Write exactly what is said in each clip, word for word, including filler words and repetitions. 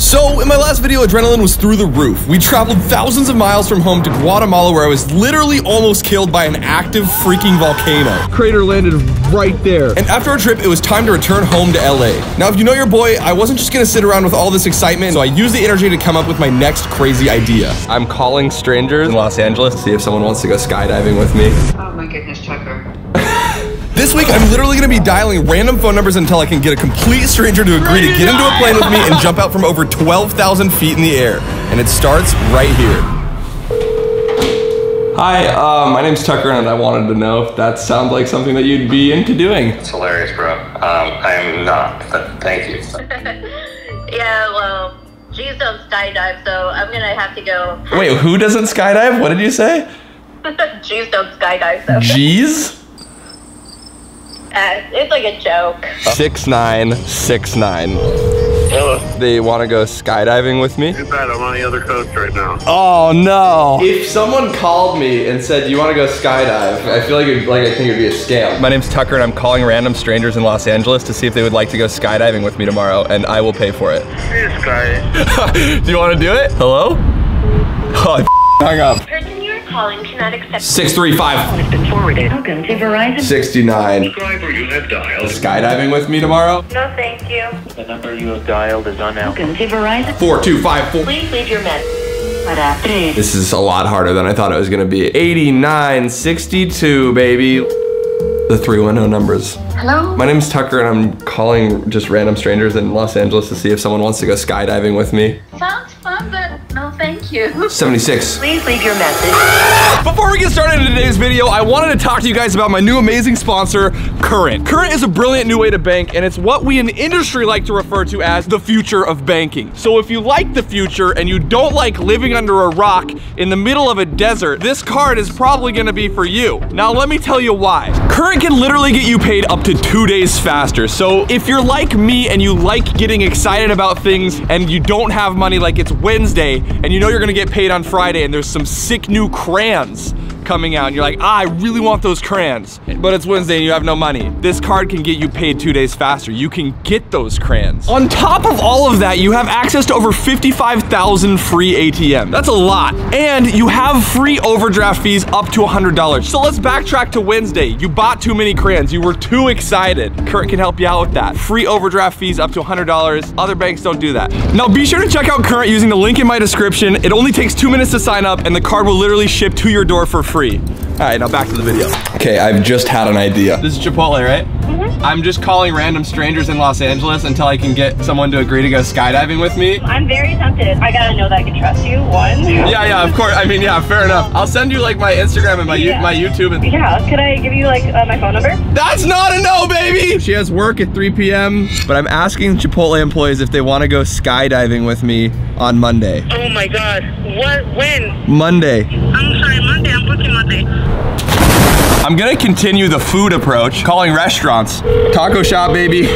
So, in my last video, adrenaline was through the roof. We traveled thousands of miles from home to Guatemala, where I was literally almost killed by an active freaking volcano. Crater landed right there. And after our trip, it was time to return home to L A. Now, if you know your boy, I wasn't just gonna sit around with all this excitement, so I used the energy to come up with my next crazy idea. I'm calling strangers in Los Angeles to see if someone wants to go skydiving with me. Oh my goodness, Tucker. This week, I'm literally gonna be dialing random phone numbers until I can get a complete stranger to agree to get into a plane with me and jump out from over twelve thousand feet in the air. And it starts right here. Hi, uh, my name's Tucker, and I wanted to know if that sounds like something that you'd be into doing. It's hilarious, bro. Um, I'm not, but thank you. Yeah, well, G's don't skydive, so I'm gonna have to go. Wait, who doesn't skydive? What did you say? G's don't skydive, so. G's? Uh, it's like a joke. six nine six nine. Hello. They want to go skydiving with me? Too bad, I'm on the other coast right now. Oh no! If someone called me and said, "Do you want to go skydive?" I feel like it'd, like I think it'd be a scam. My name's Tucker, and I'm calling random strangers in Los Angeles to see if they would like to go skydiving with me tomorrow, and I will pay for it. You're skydiving. Do you want to do it? Hello? Oh, I hung up. Calling cannot accept. six three five. It's been forwarded. Welcome to Verizon. sixty-nine. Subscriber you have dialed. Skydiving with me tomorrow? No, thank you. The number you have dialed is unknown. Welcome to Verizon. four two five four. Please leave your message. This is a lot harder than I thought it was gonna be. eighty-nine sixty-two, baby. The three one zero numbers. Hello? My name's Tucker, and I'm calling just random strangers in Los Angeles to see if someone wants to go skydiving with me. Sounds fun, but no thank you. seventy-six. Please leave your message. Before we get started in today's video, I wanted to talk to you guys about my new amazing sponsor, Current. Current is a brilliant new way to bank, and it's what we in the industry like to refer to as the future of banking. So if you like the future and you don't like living under a rock in the middle of a desert, this card is probably gonna be for you. Now let me tell you why. Current can literally get you paid up to two days faster. So if you're like me and you like getting excited about things and you don't have money, like it's Wednesday and you know you're gonna get paid on Friday and there's some sick new crayons coming out and you're like, ah, I really want those crayons, but it's Wednesday and you have no money. This card can get you paid two days faster. You can get those crayons. On top of all of that, you have access to over fifty-five thousand free A T M. That's a lot. And you have free overdraft fees up to one hundred dollars. So let's backtrack to Wednesday. You bought too many crayons. You were too excited. Current can help you out with that. Free overdraft fees up to one hundred dollars. Other banks don't do that. Now be sure to check out Current using the link in my description. It only takes two minutes to sign up and the card will literally ship to your door for free. All right, now back to the video. Okay, I've just had an idea. This is Chipotle, right? Mm-hmm. I'm just calling random strangers in Los Angeles until I can get someone to agree to go skydiving with me. I'm very tempted. I gotta know that I can trust you, one. Yeah, yeah, of course. I mean, yeah, fair enough. I'll send you like my Instagram and my yeah. my YouTube. And yeah, could I give you like uh, my phone number? That's not a no, baby! She has work at three P M, but I'm asking Chipotle employees if they wanna go skydiving with me on Monday. Oh my God, what, when? Monday. I'm sorry, Monday, I'm booking Monday. I'm gonna continue the food approach, calling restaurants. Taco shop, baby.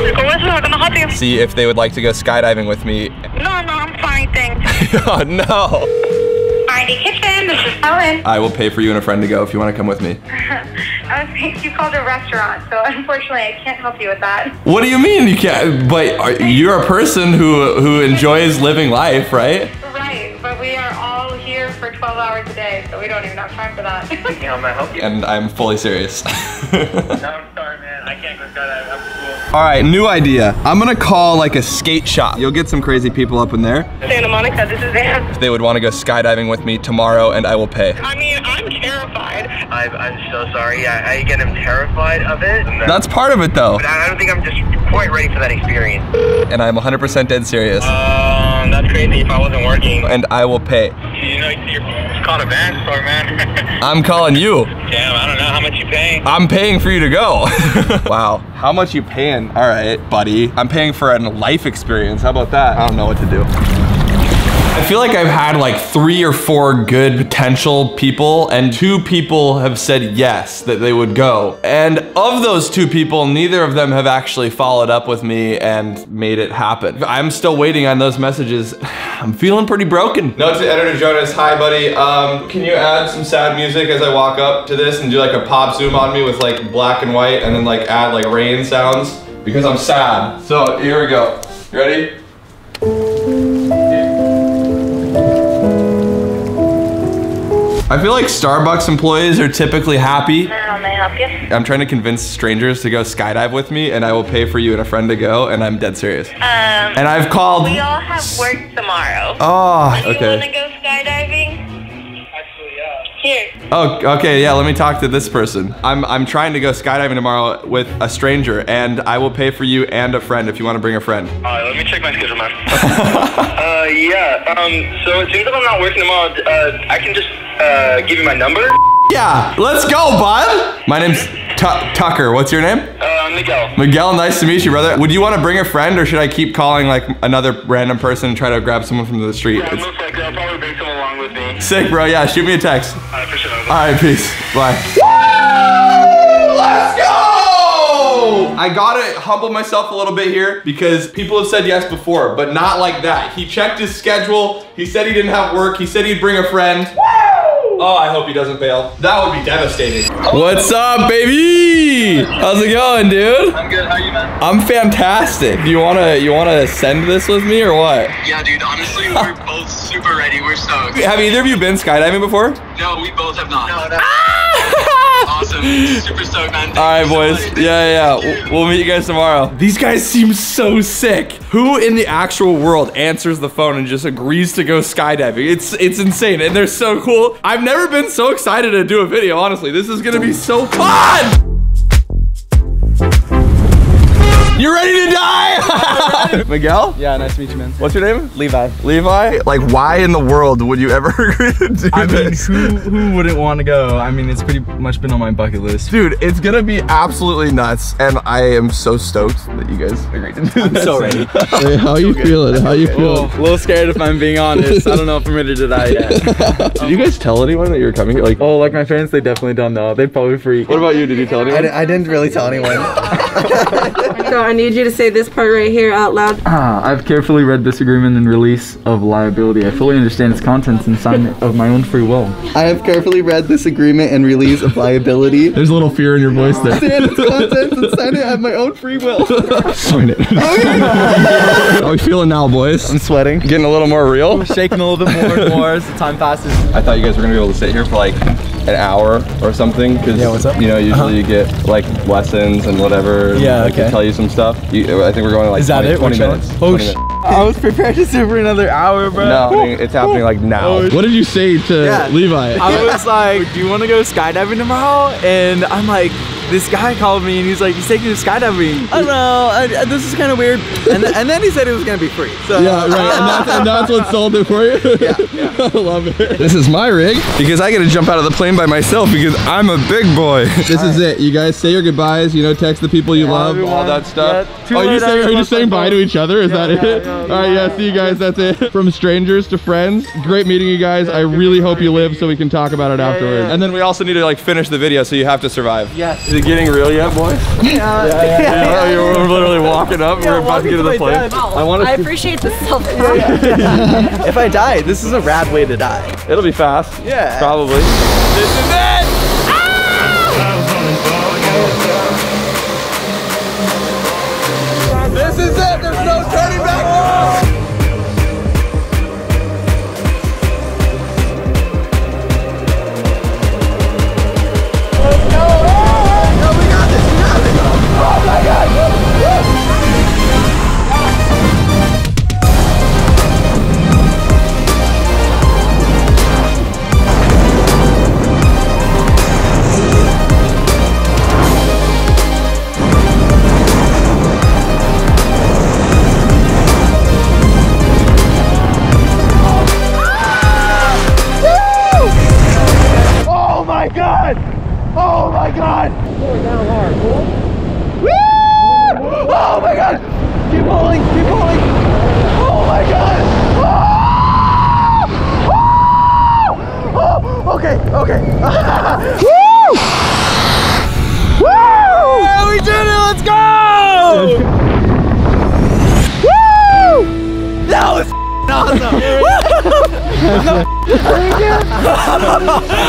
See if they would like to go skydiving with me. No, no, I'm fine, thanks. Oh, no. Heidi Kitchen, this is Ellen. I will pay for you and a friend to go if you wanna come with me. I was thinking you called a restaurant, so unfortunately I can't help you with that. What do you mean you can't? But are, you're a person who, who enjoys living life, right? Right, but we are all here for twelve hours a day, so we don't even have time for that. Yeah, I'm help you. And I'm fully serious. No, I'm sorry, man. I can't go skydiving. I'm cool. All right, new idea. I'm gonna call like a skate shop. You'll get some crazy people up in there. Santa Monica, this is Anne. They would want to go skydiving with me tomorrow, and I will pay. I mean, I'm terrified. I've, I'm so sorry. I, I again am terrified of it. That's part of it, though. But I don't think I'm just quite ready for that experience. And I'm one hundred percent dead serious. Um, that's crazy. If I wasn't working, and I will pay. You know, you're called a van store, man. I'm calling you. Damn, I don't know how much you paying. I'm paying for you to go. Wow, how much you paying? All right, buddy. I'm paying for a life experience. How about that? I don't know what to do. I feel like I've had like three or four good potential people, and two people have said yes, that they would go. And of those two people, neither of them have actually followed up with me and made it happen. I'm still waiting on those messages. I'm feeling pretty broken. Note to editor Jonas, hi buddy. Um, can you add some sad music as I walk up to this and do like a pop zoom on me with like black and white and then like add like rain sounds? Because I'm sad. So here we go. You ready? I feel like Starbucks employees are typically happy. Hello, may I help you? I'm trying to convince strangers to go skydive with me, and I will pay for you and a friend to go, and I'm dead serious. Um, and I've called- We all have work tomorrow. Oh, okay. Do you want to go skydiving? Actually, yeah. Here. Oh, okay, yeah, let me talk to this person. I'm, I'm trying to go skydiving tomorrow with a stranger, and I will pay for you and a friend if you want to bring a friend. All right, let me check my schedule, man. uh, yeah, um, so it seems like I'm not working tomorrow. Uh, I can just- Uh, give you my number? Yeah, let's go, bud! My name's Tucker. What's your name? Uh, Miguel. Miguel, nice to meet you, brother. Would you want to bring a friend, or should I keep calling, like, another random person and try to grab someone from the street? Yeah, most likely. I'll probably bring someone along with me. Sick, bro. Yeah, shoot me a text. Alright, for sure. Alright, peace. Bye. Woo! Let's go! I gotta humble myself a little bit here because people have said yes before, but not like that. He checked his schedule. He said he didn't have work. He said he'd bring a friend. Oh, I hope he doesn't fail. That would be devastating. What's up, baby? How's it going, dude? I'm good. How are you, man? I'm fantastic. Do you wanna you wanna send this with me or what? Yeah, dude. Honestly, we're both super ready. We're so excited. Have either of you been skydiving before? No, we both have not. No, no. Awesome. Super stoked, man. All right, boys. So yeah, yeah. We'll meet you guys tomorrow. These guys seem so sick. Who in the actual world answers the phone and just agrees to go skydiving? It's it's insane, and they're so cool. I've never been so excited to do a video, honestly. This is gonna be so fun! You ready to die? Ready. Miguel? Yeah, nice to meet you, man. What's your name? Levi. Levi? Like, why in the world would you ever agree to do I this? I mean, who, who wouldn't want to go? I mean, it's pretty much been on my bucket list. Dude, it's gonna be absolutely nuts, and I am so stoked that you guys agreed to do I'm this. So ready. Hey, how you good. feeling? How you feeling? Well, a little scared if I'm being honest. I don't know if I'm ready to die yet. Did you guys tell anyone that you were coming here? Like, oh, like my parents, they definitely don't know. They probably freak. What about you? Did you tell anyone? I, I didn't really tell anyone. So I need you to say this part right here out loud. Ah, I've carefully read this agreement and release of liability. I fully understand its contents and sign it of my own free will. I have carefully read this agreement and release of liability. There's a little fear in your voice there. Understand its contents and sign it of my own free will. Sign it. How are we feeling now, boys? I'm sweating. Getting a little more real. We're shaking a little bit more and more as the time passes. I thought you guys were gonna be able to sit here for like an hour or something, because yeah, what's up? You know, usually uh-huh. you get like lessons and whatever. Yeah, and, like, okay. Tell you some stuff. You, I think we're going to like. Is that twenty, it? twenty minutes. Oh, twenty minutes. I was prepared to sit for another hour, bro. No, it's happening like now. What did you say to yeah. Levi? I was like, "Do you want to go skydiving tomorrow?" And I'm like, this guy called me and he's like, "He's taking you skydiving." I don't know. I, I, this is kind of weird. And, th and then he said it was gonna be free. So. Yeah, right. And that's, and that's what sold it for you. Yeah, yeah. I love it. This is my rig because I get to jump out of the plane by myself because I'm a big boy. This All is right. it. You guys say your goodbyes. You know, text the people you yeah, love. Everyone. All that stuff. Yeah, oh, you say, are you just saying bye to each other? Is yeah, that yeah, it? Yeah, All right. Yeah. See you guys. That's it. From strangers to friends. Great meeting you guys. Yeah, I really hope you live so we can talk about it yeah, afterwards. Yeah, yeah. And then we also need to like finish the video, so you have to survive. Yes. Is it getting real yet, boys? Yeah. yeah, yeah, yeah. yeah. We're literally walking up. Yeah, we're about to get to the plane. Wow. I, wanna I appreciate the self yeah, yeah, yeah. If I die, this is a rad way to die. It'll be fast. Yeah. Probably. This is it! Ah! This is it! There's no turning back now!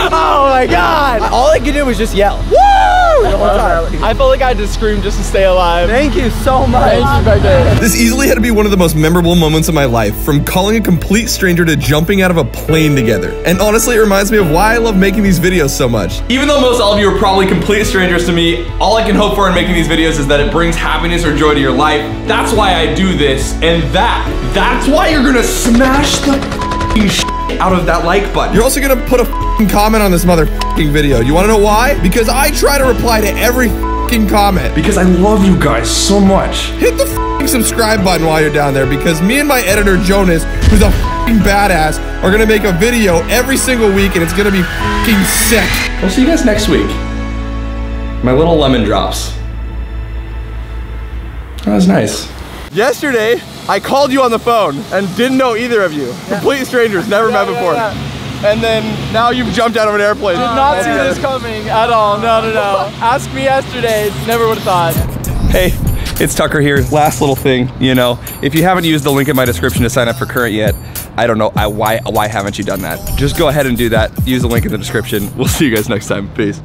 Oh my god! All I could do was just yell. Woo! The whole time. I felt like I had to scream just to stay alive. Thank you so much. Thank you right there. This easily had to be one of the most memorable moments of my life, from calling a complete stranger to jumping out of a plane together. And honestly, it reminds me of why I love making these videos so much. Even though most all of you are probably complete strangers to me, all I can hope for in making these videos is that it brings happiness or joy to your life. That's why I do this, and that, that's why you're gonna smash the f***ing shit out of that like button. You're also gonna put a f***ing comment on this mother f***ing video. You wanna know why? Because I try to reply to every f***ing comment. Because I love you guys so much. Hit the f***ing subscribe button while you're down there, because me and my editor, Jonas, who's a f***ing badass, are gonna make a video every single week, and it's gonna be f***ing sick. I'll see you guys next week. My little lemon drops. That was nice. Yesterday, I called you on the phone and didn't know either of you. Yeah. Complete strangers, never yeah, met before. Yeah, yeah. And then now you've jumped out of an airplane. Did not see this coming at all. No, no, no. Ask me yesterday, never would have thought. Hey, it's Tucker here. Last little thing, you know, if you haven't used the link in my description to sign up for Current yet, I don't know, I, why, why haven't you done that? Just go ahead and do that. Use the link in the description. We'll see you guys next time. Peace.